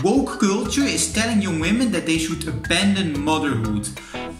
Woke culture is telling young women that they should abandon motherhood.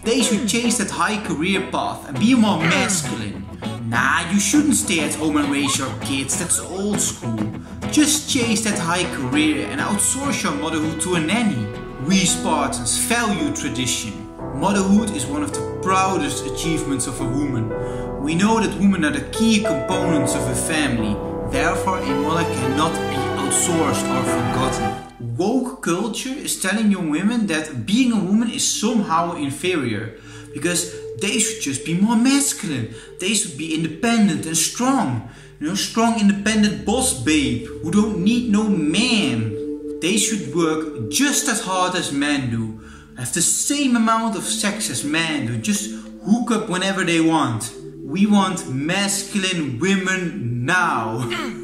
They should chase that high career path and be more masculine. Nah, you shouldn't stay at home and raise your kids, that's old school. Just chase that high career and outsource your motherhood to a nanny. We Spartans value tradition. Motherhood is one of the proudest achievements of a woman. We know that women are the key components of a family. Therefore, a mother cannot be outsourced or forgotten. Woke culture is telling young women that being a woman is somehow inferior, because they should just be more masculine. They should be independent and strong. You know, strong independent boss babe who don't need no man. They should work just as hard as men do, have the same amount of sex as men do, just hook up whenever they want. We want masculine women now.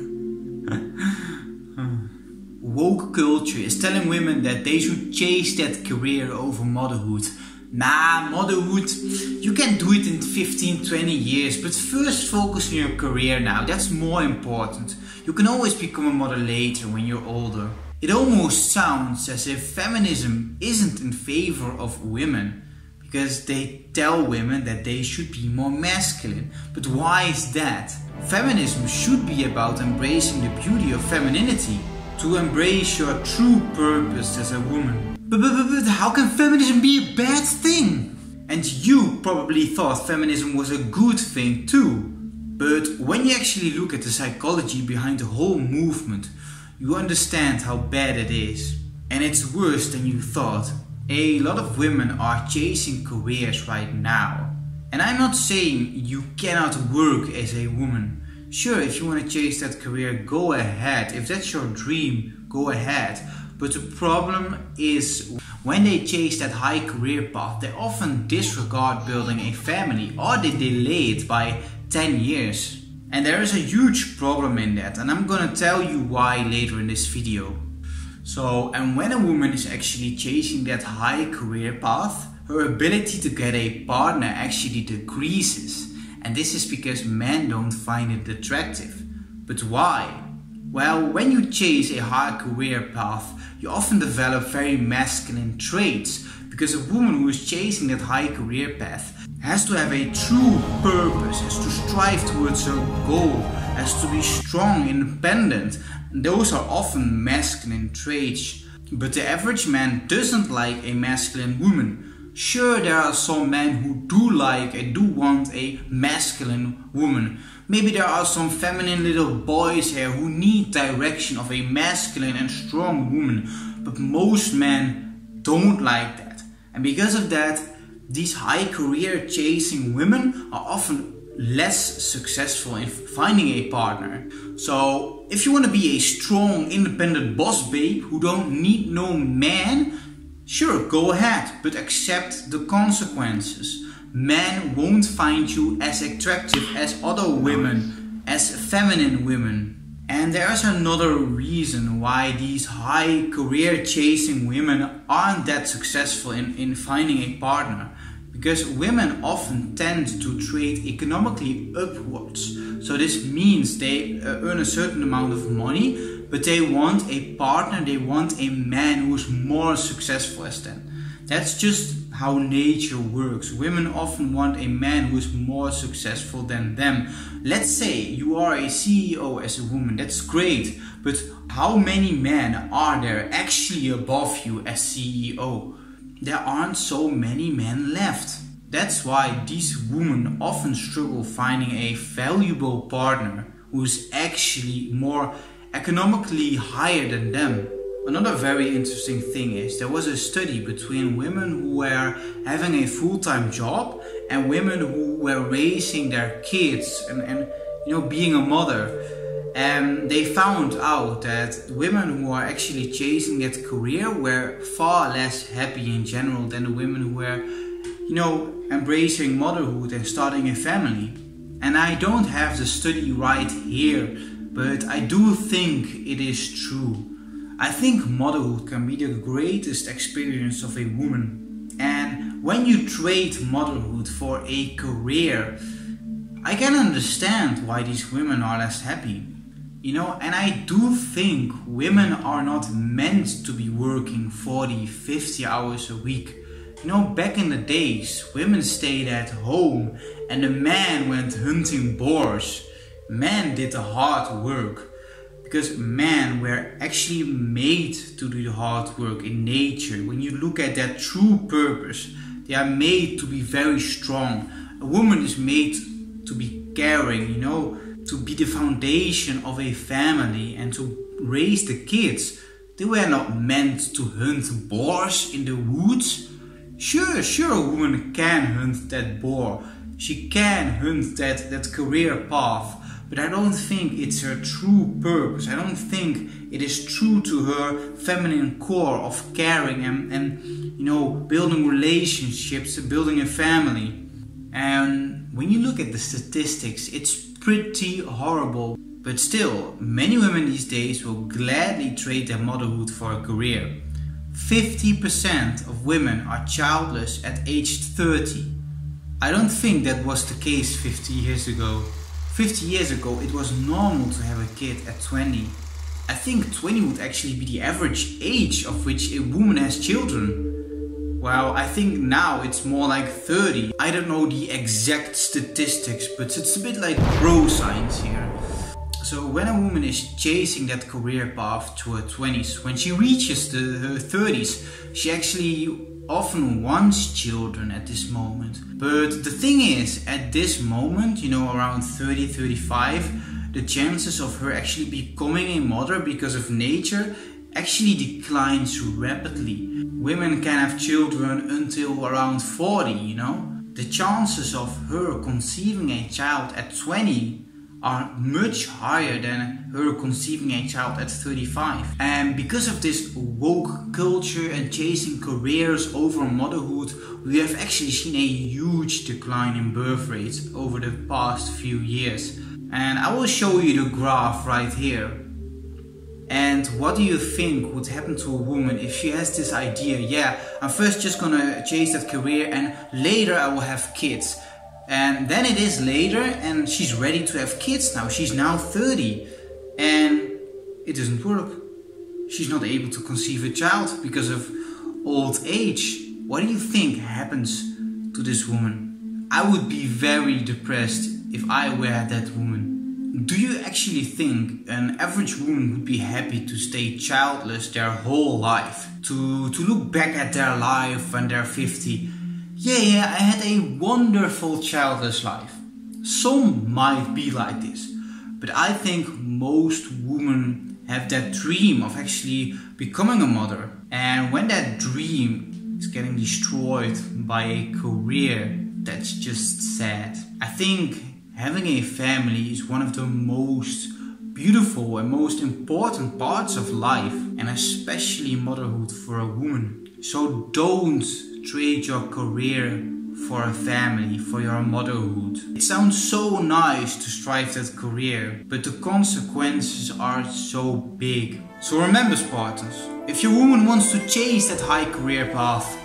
Woke culture is telling women that they should chase that career over motherhood. Nah, motherhood, you can do it in 15, 20 years, but first focus on your career now, that's more important. You can always become a mother later when you're older. It almost sounds as if feminism isn't in favor of women, because they tell women that they should be more masculine. But why is that? Feminism should be about embracing the beauty of femininity, to embrace your true purpose as a woman. But how can feminism be a bad thing? And you probably thought feminism was a good thing too. But when you actually look at the psychology behind the whole movement, you understand how bad it is. And it's worse than you thought. A lot of women are chasing careers right now. And I'm not saying you cannot work as a woman. Sure, if you want to chase that career, go ahead. If that's your dream, go ahead. But the problem is, when they chase that high career path, they often disregard building a family, or they delay it by 10 years. And there is a huge problem in that, and I'm gonna tell you why later in this video. And when a woman is actually chasing that high career path, her ability to get a partner actually decreases. And this is because men don't find it attractive. But why? Well, when you chase a high career path, you often develop very masculine traits, because a woman who is chasing that high career path has to have a true purpose, has to strive towards her goal, has to be strong, independent. Those are often masculine traits, but the average man doesn't like a masculine woman. Sure, there are some men who do like and do want a masculine woman. Maybe there are some feminine little boys here who need direction of a masculine and strong woman, but most men don't like that. And because of that, these high career chasing women are often less successful in finding a partner. So if you want to be a strong, independent boss babe who don't need no man, sure, go ahead, but accept the consequences. Men won't find you as attractive as other women, as feminine women. And there's another reason why these high career chasing women aren't that successful in finding a partner. Because women often tend to trade economically upwards. So this means they earn a certain amount of money, but they want a partner, they want a man who's more successful as them. That's just how nature works. Women often want a man who's more successful than them. Let's say you are a CEO as a woman, that's great, but how many men are there actually above you as CEO? There aren't so many men left. That's why these women often struggle finding a valuable partner who's actually more economically higher than them. Another very interesting thing is, there was a study between women who were having a full-time job and women who were raising their kids and you know, being a mother. And they found out that women who are actually chasing that career were far less happy in general than the women who were, you know, embracing motherhood and starting a family. And I don't have the study right here, but I do think it is true. I think motherhood can be the greatest experience of a woman. And when you trade motherhood for a career, I can understand why these women are less happy. You know, and I do think women are not meant to be working 40, 50 hours a week. You know, back in the days, women stayed at home and the man went hunting boars. Men did the hard work because men were actually made to do the hard work in nature. When you look at their true purpose, they are made to be very strong. A woman is made to be caring, you know, to be the foundation of a family and to raise the kids. They were not meant to hunt boars in the woods. Sure, a woman can hunt that boar. She can hunt that career path. But I don't think it's her true purpose. I don't think it is true to her feminine core of caring and you know, building relationships, building a family. And when you look at the statistics, it's pretty horrible, but still, many women these days will gladly trade their motherhood for a career. 50% of women are childless at age 30. I don't think that was the case 50 years ago. 50 years ago it was normal to have a kid at 20. I think 20 would actually be the average age of which a woman has children. Well, I think now it's more like 30. I don't know the exact statistics, but it's a bit like bro science here. So when a woman is chasing that career path to her 20s, when she reaches her 30s, she actually often wants children at this moment. But the thing is, at this moment, you know, around 30, 35, the chances of her actually becoming a mother because of nature actually declines rapidly. Women can have children until around 40, you know. The chances of her conceiving a child at 20 are much higher than her conceiving a child at 35. And because of this woke culture and chasing careers over motherhood, we have actually seen a huge decline in birth rates over the past few years. And I will show you the graph right here. And what do you think would happen to a woman if she has this idea? Yeah, I'm first just gonna chase that career and later I will have kids. And then it is later and she's ready to have kids now. She's now 30 and it doesn't work. She's not able to conceive a child because of old age. What do you think happens to this woman? I would be very depressed if I were that woman. Do you actually think an average woman would be happy to stay childless their whole life? To look back at their life when they're 50? Yeah, I had a wonderful childless life. Some might be like this, but I think most women have that dream of actually becoming a mother. And when that dream is getting destroyed by a career, that's just sad. I think having a family is one of the most beautiful and most important parts of life, and especially motherhood for a woman. So don't trade your career for a family, for your motherhood. It sounds so nice to strive that career, but the consequences are so big. So remember, Spartans, if your woman wants to chase that high career path,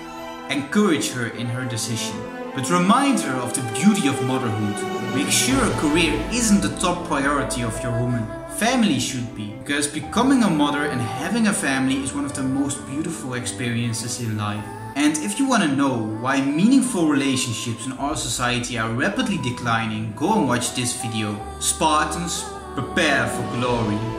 encourage her in her decision. But remind her of the beauty of motherhood. Make sure a career isn't the top priority of your woman. Family should be, because becoming a mother and having a family is one of the most beautiful experiences in life. And if you want to know why meaningful relationships in our society are rapidly declining, go and watch this video. Spartans, prepare for glory.